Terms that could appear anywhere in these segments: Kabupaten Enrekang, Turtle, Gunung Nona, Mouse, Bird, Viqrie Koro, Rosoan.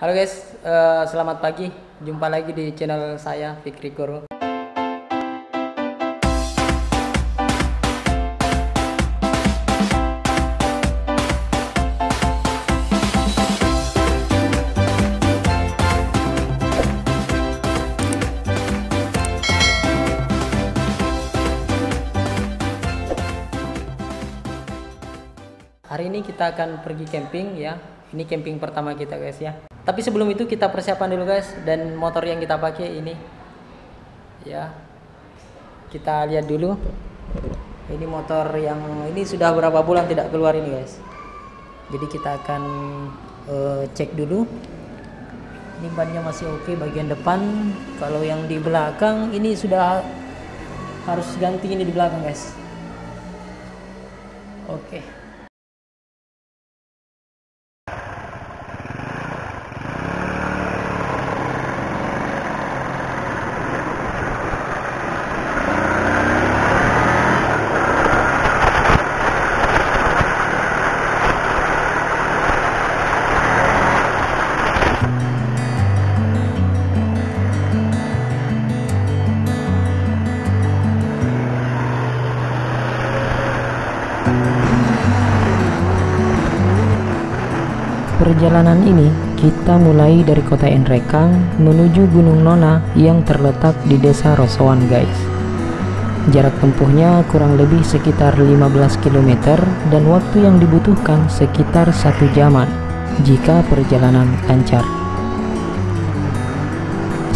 Halo guys, selamat pagi. Jumpa lagi di channel saya, Viqrie Koro. Hari ini kita akan pergi camping ya. Ini camping pertama kita guys ya. Tapi sebelum itu kita persiapan dulu guys, dan motor yang kita pakai ini ya, kita lihat dulu. Ini motor yang ini sudah berapa bulan tidak keluar ini guys, jadi kita akan cek dulu. Ini bannya masih oke bagian depan. Kalau yang di belakang ini sudah harus ganti ini di belakang guys. Oke. Perjalanan ini kita mulai dari kota Enrekang menuju Gunung Nona yang terletak di desa Rosoan guys. Jarak tempuhnya kurang lebih sekitar 15 km dan waktu yang dibutuhkan sekitar 1 jaman jika perjalanan lancar.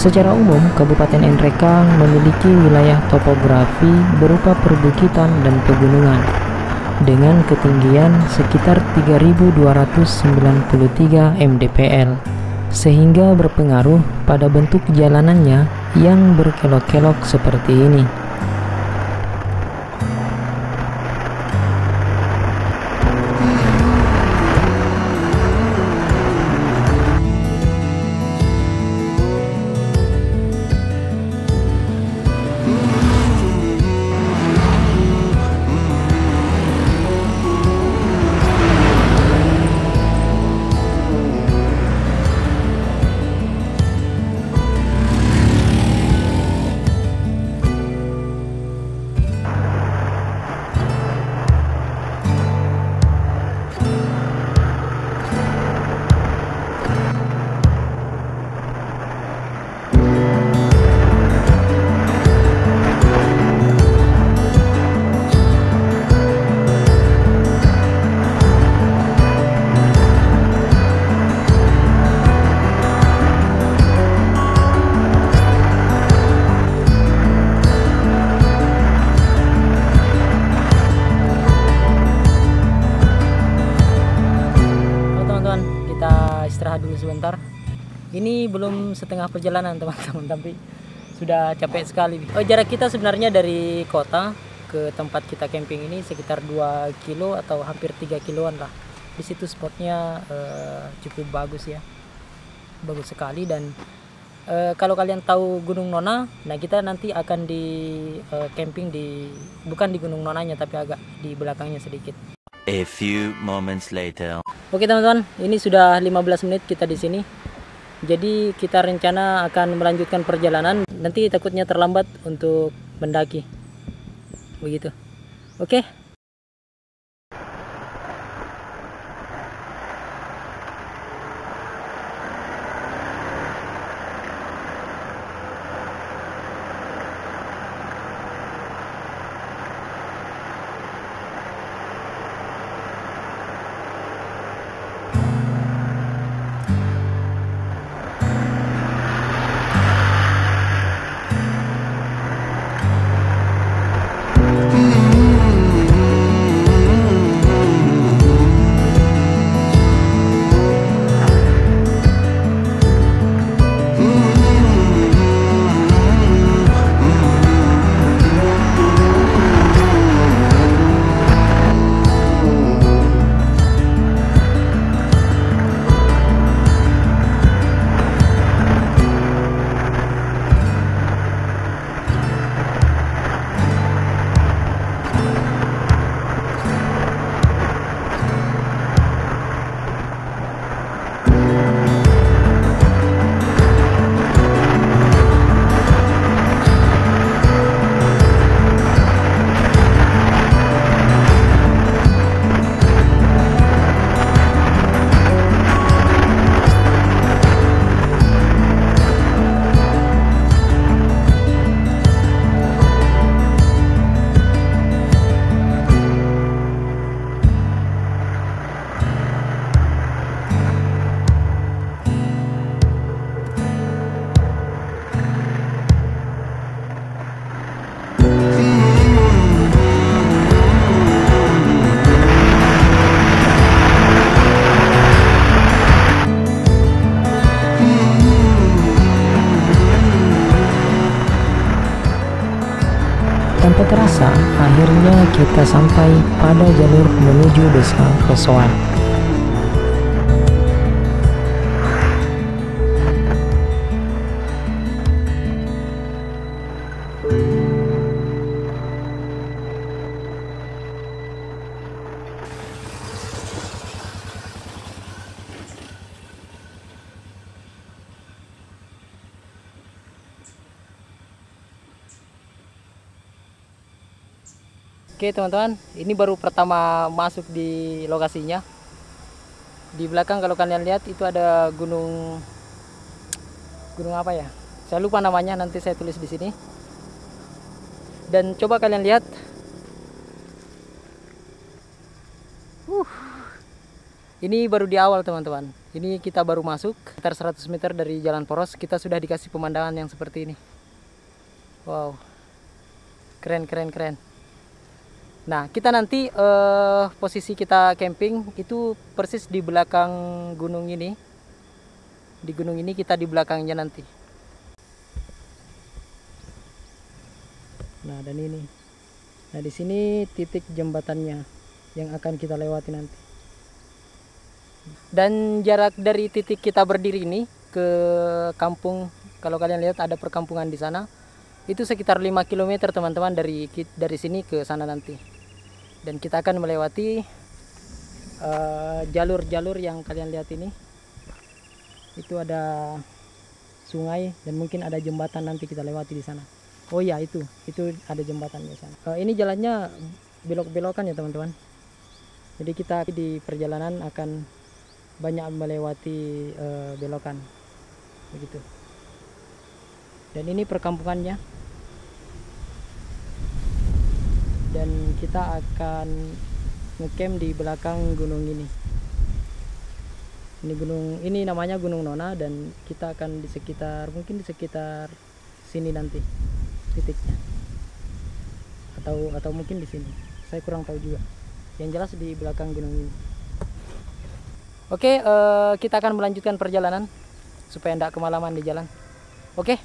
Secara umum, Kabupaten Enrekang memiliki wilayah topografi berupa perbukitan dan pegunungan dengan ketinggian sekitar 3.293 mdpl, sehingga berpengaruh pada bentuk jalanannya yang berkelok-kelok seperti ini. Dulu sebentar, ini belum setengah perjalanan teman-teman, tapi sudah capek sekali. Jarak kita sebenarnya dari kota ke tempat kita camping ini sekitar 2 kilo atau hampir 3 kiloan lah. Di situ spotnya cukup bagus ya, bagus sekali. Dan kalau kalian tahu Gunung Nona, nah kita nanti akan di camping di, bukan di Gunung Nonanya, tapi agak di belakangnya sedikit. A few moments later. Oke teman-teman, ini sudah 15 menit kita di sini. Jadi kita rencana akan melanjutkan perjalanan. Nanti takutnya terlambat untuk mendaki. Begitu. Oke. tanpa terasa, akhirnya kita sampai pada jalur menuju desa Rosoan. Oke teman-teman, ini baru pertama masuk di lokasinya. Di belakang kalau kalian lihat itu ada gunung apa ya? Saya lupa namanya, nanti saya tulis di sini. Dan coba kalian lihat, ini baru di awal teman-teman. Ini kita baru masuk, sekitar 100 meter dari jalan poros, kita sudah dikasih pemandangan yang seperti ini. Wow, keren. Nah, kita nanti posisi kita camping itu persis di belakang gunung ini. Di gunung ini kita di belakangnya nanti. Nah, dan ini. Nah, di sini titik jembatannya yang akan kita lewati nanti. Dan jarak dari titik kita berdiri ini ke kampung, kalau kalian lihat ada perkampungan di sana, itu sekitar 5 km teman-teman dari sini ke sana nanti. Dan kita akan melewati jalur-jalur yang kalian lihat ini. Itu ada sungai dan mungkin ada jembatan nanti kita lewati di sana. Oh iya, itu ada jembatan di sana. Ini jalannya belok-belokan ya teman-teman. Jadi kita di perjalanan akan banyak melewati belokan, begitu. Dan ini perkampungannya. Dan kita akan ngecamp di belakang gunung ini. Ini namanya Gunung Nona, dan kita akan di sekitar, mungkin di sekitar sini nanti titiknya. Atau mungkin di sini. Saya kurang tahu juga. Yang jelas di belakang gunung ini. Oke, kita akan melanjutkan perjalanan supaya tidak kemalaman di jalan. Oke.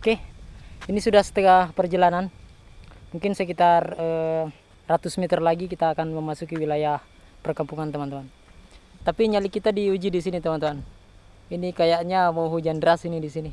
Oke, ini sudah setengah perjalanan. Mungkin sekitar 100 meter lagi kita akan memasuki wilayah perkampungan teman-teman. Tapi nyali kita diuji di sini teman-teman. Ini kayaknya mau hujan deras ini di sini.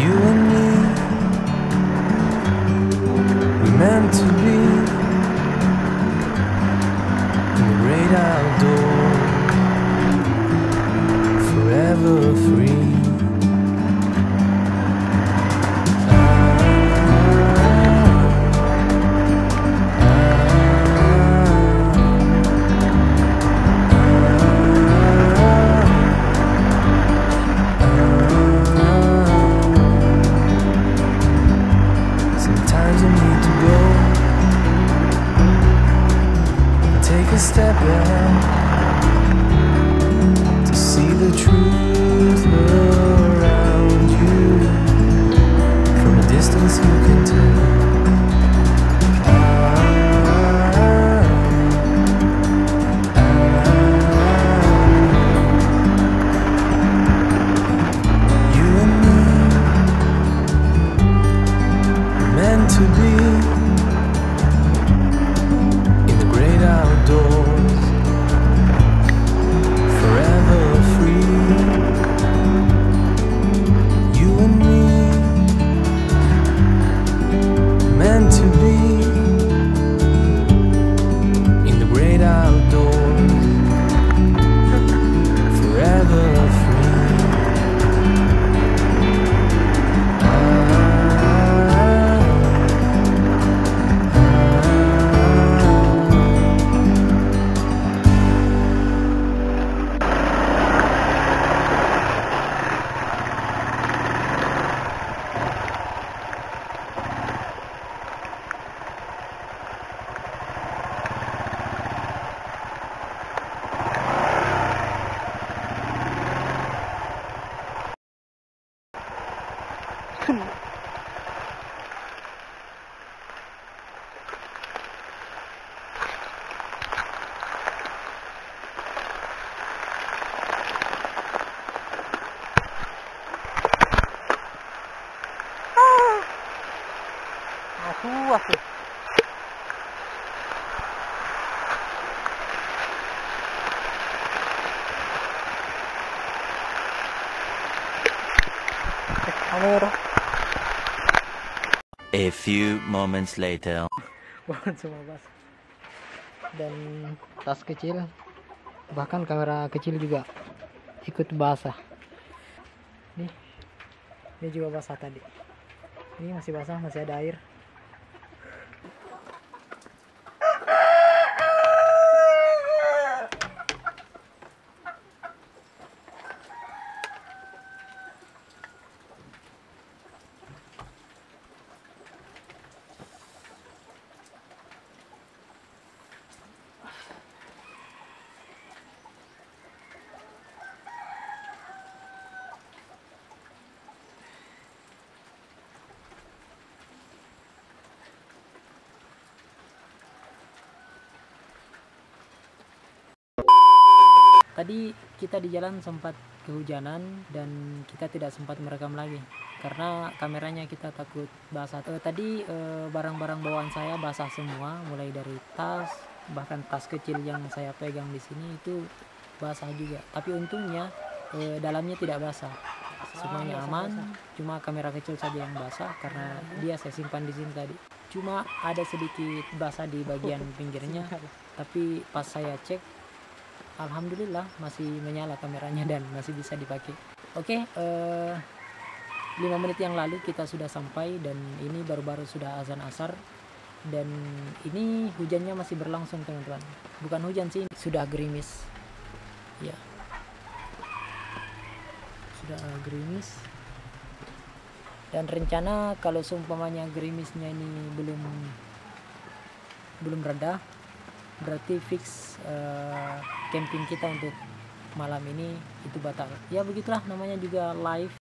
you and me. Meant to be in the great outdoor, forever free. A few moments later. Dan tas kecil, bahkan kamera kecil juga ikut basah. Nih, ini juga basah tadi. Ini masih basah, masih ada air. Tadi kita di jalan sempat kehujanan dan kita tidak sempat merekam lagi karena kameranya kita takut basah. Tadi barang-barang bawaan saya basah semua, mulai dari tas, bahkan tas kecil yang saya pegang di sini itu basah juga. Tapi untungnya dalamnya tidak basah, semuanya aman. Cuma kamera kecil saja yang basah karena dia saya simpan di sini tadi. Cuma ada sedikit basah di bagian pinggirnya, tapi pas saya cek, alhamdulillah masih menyala kameranya dan masih bisa dipakai. Oke, 5 menit yang lalu kita sudah sampai dan ini baru-baru sudah azan asar. Dan ini hujannya masih berlangsung teman-teman. Bukan hujan sih, sudah gerimis. Ya, sudah gerimis. Dan rencana kalau seumpamanya gerimisnya ini belum reda, berarti fix camping kita untuk malam ini itu batal. Ya begitulah namanya juga live